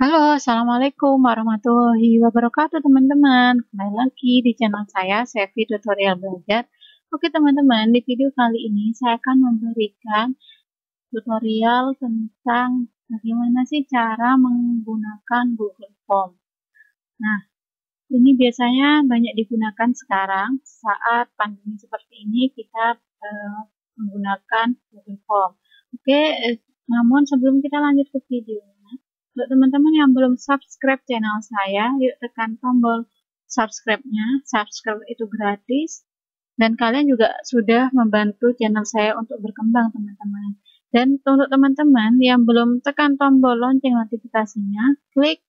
Halo, assalamualaikum warahmatullahi wabarakatuh teman-teman. Kembali lagi di channel saya Syefi Tutorial Belajar. Oke teman-teman, di video kali ini saya akan memberikan tutorial tentang bagaimana sih cara menggunakan Google Form. Nah, ini biasanya banyak digunakan sekarang saat pandemi seperti ini kita menggunakan Google Form. Oke, namun sebelum kita lanjut ke videonya, untuk teman-teman yang belum subscribe channel saya, yuk tekan tombol subscribe-nya. Subscribe itu gratis dan kalian juga sudah membantu channel saya untuk berkembang teman-teman. Dan untuk teman-teman yang belum tekan tombol lonceng notifikasinya, klik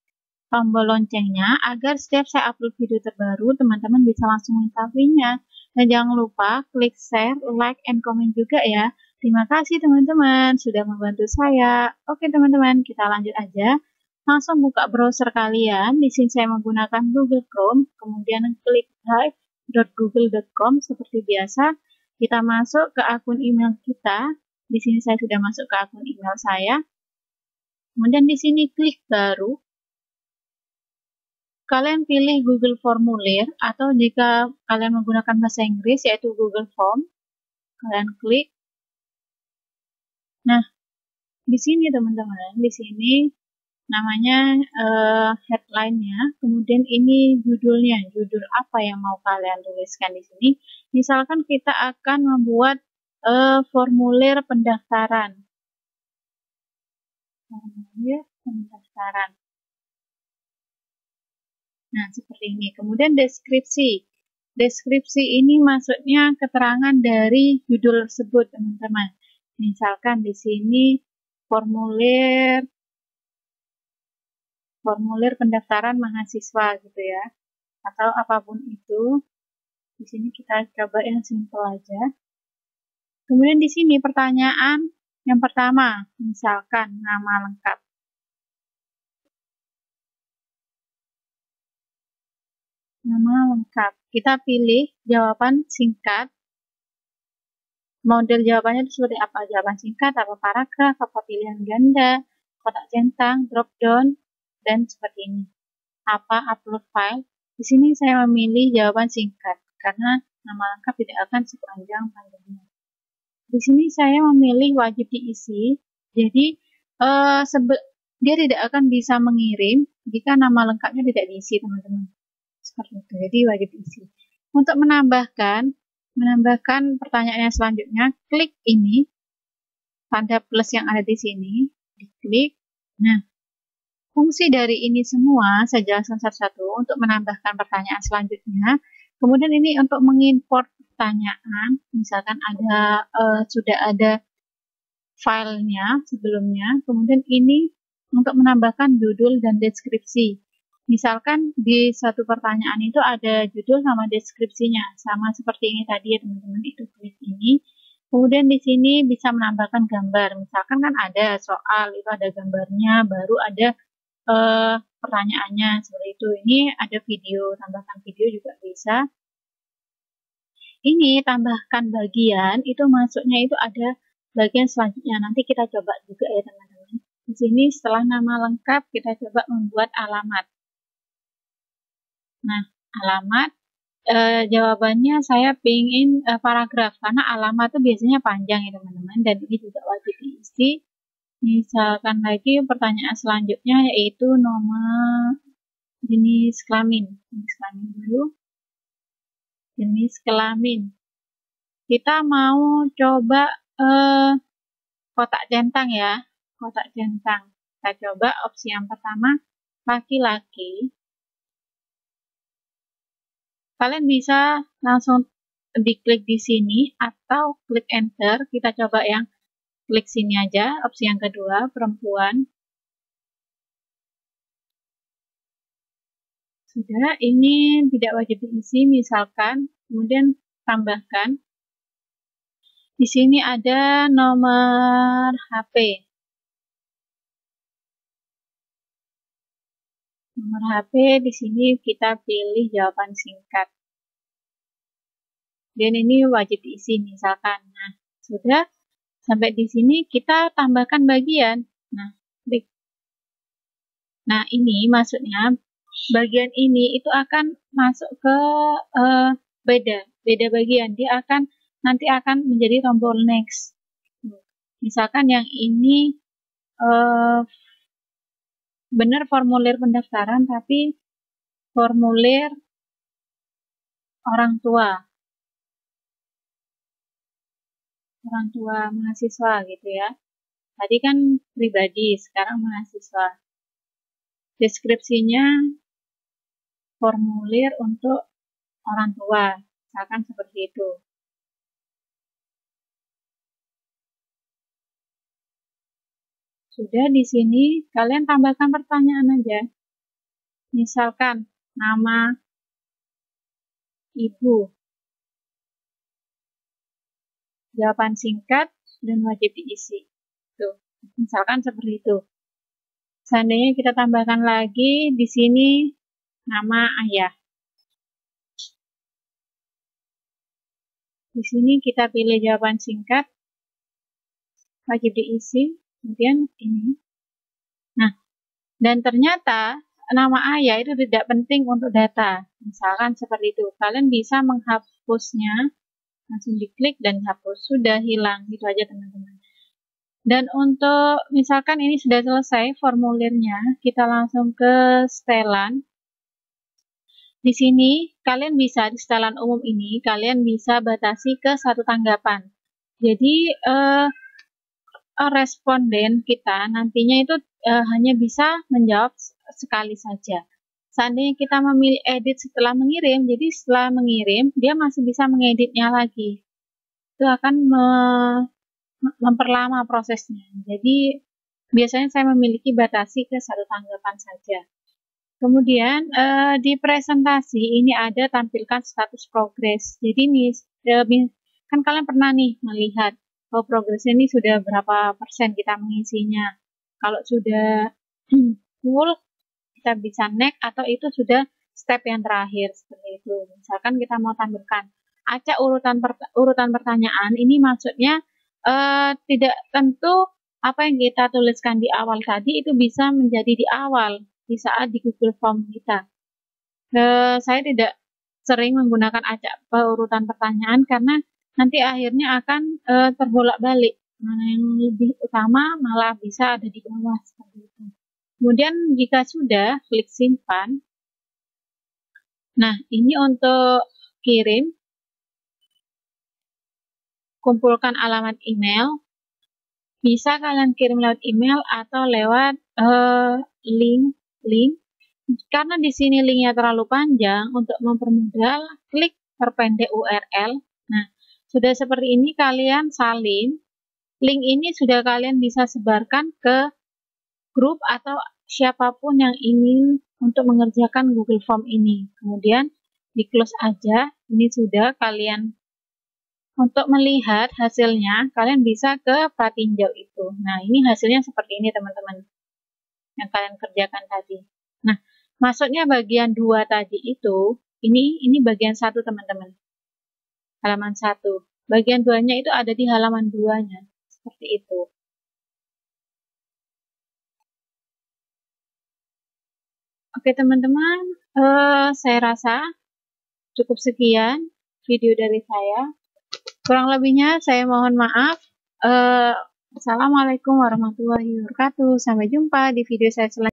tombol loncengnya agar setiap saya upload video terbaru teman-teman bisa langsung mengetahuinya. Dan jangan lupa klik share, like, and comment juga ya. Terima kasih teman-teman sudah membantu saya. Oke teman-teman, kita lanjut aja. Langsung buka browser kalian. Di sini saya menggunakan Google Chrome, kemudian klik drive.google.com seperti biasa. Kita masuk ke akun email kita. Di sini saya sudah masuk ke akun email saya. Kemudian di sini klik baru. Kalian pilih Google Formulir atau jika kalian menggunakan bahasa Inggris yaitu Google Form. Kalian klik. Nah, di sini teman-teman, di sini namanya headline-nya, kemudian ini judulnya, judul apa yang mau kalian tuliskan di sini. Misalkan kita akan membuat formulir pendaftaran. Nah, seperti ini. Kemudian deskripsi. Deskripsi ini maksudnya keterangan dari judul tersebut, teman-teman. Misalkan di sini formulir pendaftaran mahasiswa gitu ya. Atau apapun itu. Di sini kita coba yang simpel aja. Kemudian di sini pertanyaan yang pertama, misalkan nama lengkap. Nama lengkap. Kita pilih jawaban singkat. Model jawabannya itu seperti apa? Jawaban singkat, apa paragraf, apa pilihan ganda, kotak centang, drop down, dan seperti ini. Apa upload file? Di sini saya memilih jawaban singkat karena nama lengkap tidak akan sepanjang pandemi. Di sini saya memilih wajib diisi. Jadi dia tidak akan bisa mengirim jika nama lengkapnya tidak diisi, teman-teman. Seperti itu, jadi wajib isi. Untuk menambahkan pertanyaannya selanjutnya, klik ini tanda plus yang ada di sini, diklik. Nah, fungsi dari ini semua saya jelaskan satu-satu untuk menambahkan pertanyaan selanjutnya. Kemudian ini untuk mengimpor pertanyaan, misalkan ada sudah ada filenya sebelumnya. Kemudian ini untuk menambahkan judul dan deskripsi. Misalkan di satu pertanyaan itu ada judul sama deskripsinya, sama seperti ini tadi ya teman-teman, itu klik ini. Kemudian di sini bisa menambahkan gambar, misalkan kan ada soal, itu ada gambarnya, baru ada pertanyaannya, seperti itu. Ini ada video, tambahkan video juga bisa. Ini tambahkan bagian, itu maksudnya itu ada bagian selanjutnya, nanti kita coba juga ya teman-teman. Di sini setelah nama lengkap, kita coba membuat alamat. Nah, alamat, jawabannya saya pingin paragraf, karena alamat itu biasanya panjang ya teman-teman, dan ini juga wajib diisi. Misalkan lagi pertanyaan selanjutnya yaitu nomor jenis kelamin. Kita mau coba kotak centang ya, kotak centang. Kita coba opsi yang pertama, laki-laki. Kalian bisa langsung diklik di sini atau klik enter. Kita coba yang klik sini aja. Opsi yang kedua, perempuan. Sudah, ini tidak wajib diisi misalkan. Kemudian tambahkan. Di sini ada nomor HP. Nomor HP, di sini kita pilih jawaban singkat. Dan ini wajib diisi misalkan. Nah, sudah sampai di sini kita tambahkan bagian. Nah, klik. Nah, ini maksudnya bagian ini itu akan masuk ke beda bagian. Dia akan nanti akan menjadi tombol next. Misalkan yang ini benar formulir pendaftaran, tapi formulir orang tua mahasiswa gitu ya. Tadi kan pribadi, sekarang mahasiswa. Deskripsinya formulir untuk orang tua, misalkan seperti itu. Sudah di sini kalian tambahkan pertanyaan aja. Misalkan nama ibu. Jawaban singkat dan wajib diisi. Tuh, misalkan seperti itu. Seandainya kita tambahkan lagi di sini nama ayah. Di sini kita pilih jawaban singkat, wajib diisi, kemudian ini. Nah, dan ternyata nama ayah itu tidak penting untuk data. Misalkan seperti itu. Kalian bisa menghapusnya. Langsung diklik dan hapus, sudah hilang, gitu aja teman-teman. Dan untuk misalkan ini sudah selesai formulirnya, kita langsung ke setelan. Di sini kalian bisa di setelan umum ini kalian bisa batasi ke satu tanggapan. Jadi responden kita nantinya itu hanya bisa menjawab sekali saja. Seandainya kita memilih edit setelah mengirim, jadi setelah mengirim, dia masih bisa mengeditnya lagi. Itu akan memperlama prosesnya. Jadi, biasanya saya memiliki batasi ke satu tanggapan saja. Kemudian, di presentasi ini ada tampilkan status progres. Jadi, ini, kan kalian pernah nih melihat bahwa progresnya ini sudah berapa persen kita mengisinya. Kalau sudah full, kita bisa next atau itu sudah step yang terakhir seperti itu. Misalkan kita mau tampilkan acak urutan pertanyaan, ini maksudnya tidak tentu apa yang kita tuliskan di awal tadi itu bisa menjadi di awal di saat di Google Form kita. Saya tidak sering menggunakan acak urutan pertanyaan karena nanti akhirnya akan terbolak-balik, mana yang lebih utama malah bisa ada di bawah seperti itu. Kemudian jika sudah, klik simpan. Nah, ini untuk kirim. Kumpulkan alamat email. Bisa kalian kirim lewat email atau lewat link. Karena di sini linknya terlalu panjang, untuk mempermudah, klik perpendek URL. Nah, sudah seperti ini kalian salin. Link ini sudah kalian bisa sebarkan ke grup atau siapapun yang ingin untuk mengerjakan Google Form ini. Kemudian di close aja, ini sudah kalian untuk melihat hasilnya, kalian bisa ke pratinjau itu. Nah, ini hasilnya seperti ini teman-teman, yang kalian kerjakan tadi. Nah, maksudnya bagian 2 tadi itu, ini bagian 1 teman-teman. Halaman 1. Bagian 2-nya itu ada di halaman 2-nya, seperti itu. Oke teman-teman, saya rasa cukup sekian video dari saya. Kurang lebihnya saya mohon maaf. Assalamualaikum warahmatullahi wabarakatuh. Sampai jumpa di video saya selanjutnya.